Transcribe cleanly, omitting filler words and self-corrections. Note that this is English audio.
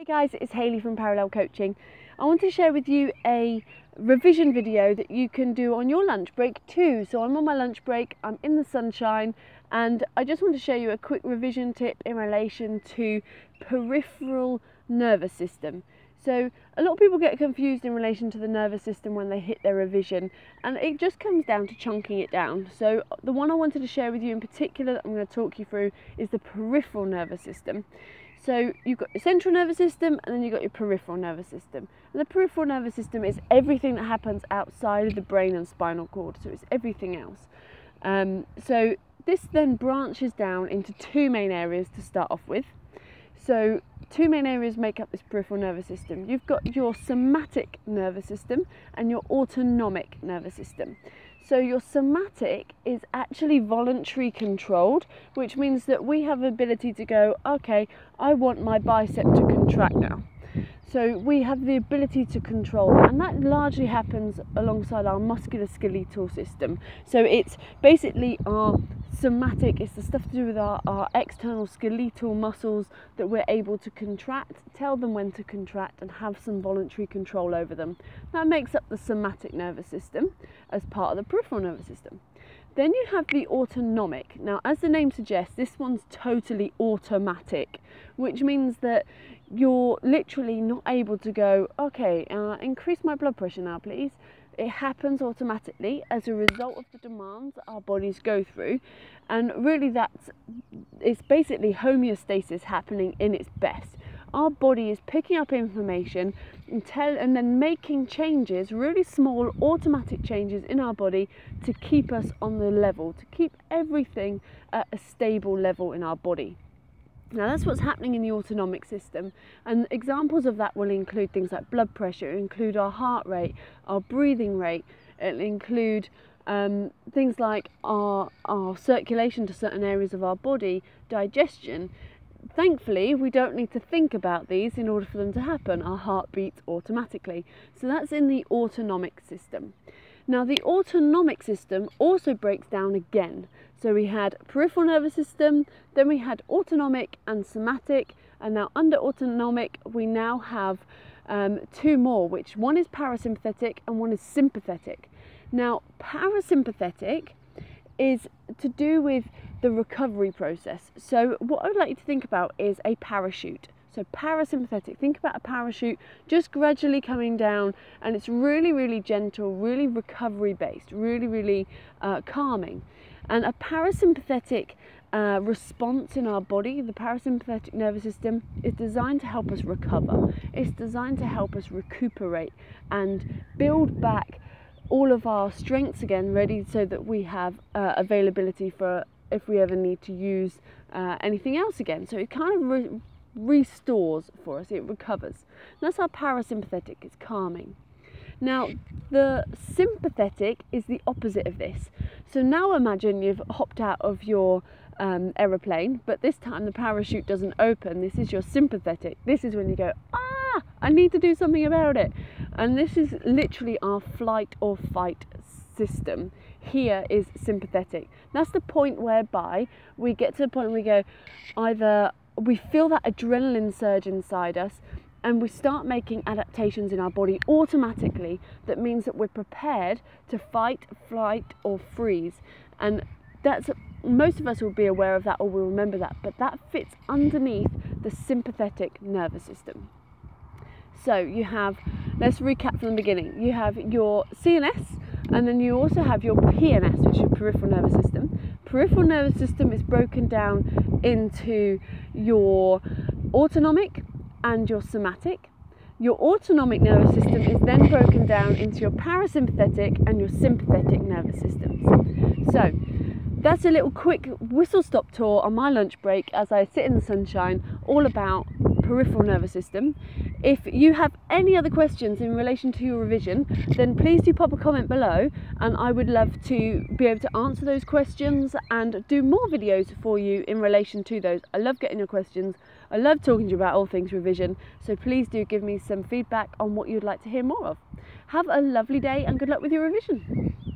Hey guys, it's Hayley from Parallel Coaching. I want to share with you a revision video that you can do on your lunch break too. So I'm on my lunch break, I'm in the sunshine, and I just want to show you a quick revision tip in relation to peripheral nervous system. So a lot of people get confused in relation to the nervous system when they hit their revision, and it just comes down to chunking it down. So the one I wanted to share with you in particular that I'm going to talk you through is the peripheral nervous system. So you've got your central nervous system and then you've got your peripheral nervous system. And the peripheral nervous system is everything that happens outside of the brain and spinal cord, so it's everything else. So this then branches down into two main areas to start off with. So two main areas make up this peripheral nervous system. You've got your somatic nervous system and your autonomic nervous system. So your somatic is actually voluntary controlled, which means that we have the ability to go, okay, I want my bicep to contract now. So we have the ability to control that, and that largely happens alongside our musculoskeletal system. So it's basically our somatic, it's the stuff to do with our external skeletal muscles that we're able to contract, tell them when to contract and have some voluntary control over them. That makes up the somatic nervous system as part of the peripheral nervous system. Then you have the autonomic. Now, as the name suggests, this one's totally automatic, which means that you're literally not able to go, okay, increase my blood pressure now, please. It happens automatically as a result of the demands our bodies go through, and really it's basically homeostasis happening in its best. Our body is picking up information and then making changes, really small automatic changes in our body to keep us on the level, to keep everything at a stable level in our body. Now that's what's happening in the autonomic system, and examples of that will include things like blood pressure, include our heart rate, our breathing rate, it'll include things like our circulation to certain areas of our body, digestion. Thankfully, we don't need to think about these in order for them to happen. Our heart beats automatically. So that's in the autonomic system. Now the autonomic system also breaks down again. So we had peripheral nervous system, then we had autonomic and somatic, and now under autonomic we now have two more, which one is parasympathetic and one is sympathetic. Now parasympathetic is to do with the recovery process. So what I'd like you to think about is a parachute. So parasympathetic, think about a parachute just gradually coming down, and it's really, really gentle, really recovery based, really, really calming. And a parasympathetic response in our body, the parasympathetic nervous system, is designed to help us recover. It's designed to help us recuperate and build back all of our strengths again, ready so that we have availability for if we ever need to use anything else again. So it kind of restores for us, it recovers. And that's our parasympathetic, it's calming. Now the sympathetic is the opposite of this. So now imagine you've hopped out of your aeroplane, but this time the parachute doesn't open. This is your sympathetic. This is when you go, ah, I need to do something about it. And this is literally our flight or fight system. Here is sympathetic. That's the point whereby we get to the point where we go, either we feel that adrenaline surge inside us and we start making adaptations in our body automatically that means that we're prepared to fight, flight or freeze. And that's, most of us will be aware of that or will remember that, but that fits underneath the sympathetic nervous system. So you have, let's recap from the beginning, you have your CNS and then you also have your PNS, which is your peripheral nervous system. Peripheral nervous system is broken down into your autonomic and your somatic. Your autonomic nervous system is then broken down into your parasympathetic and your sympathetic nervous systems. So that's a little quick whistle-stop tour on my lunch break as I sit in the sunshine, all about peripheral nervous system. If you have any other questions in relation to your revision, then please do pop a comment below, and I would love to be able to answer those questions and do more videos for you in relation to those. I love getting your questions. I love talking to you about all things revision, so please do give me some feedback on what you'd like to hear more of. Have a lovely day and good luck with your revision.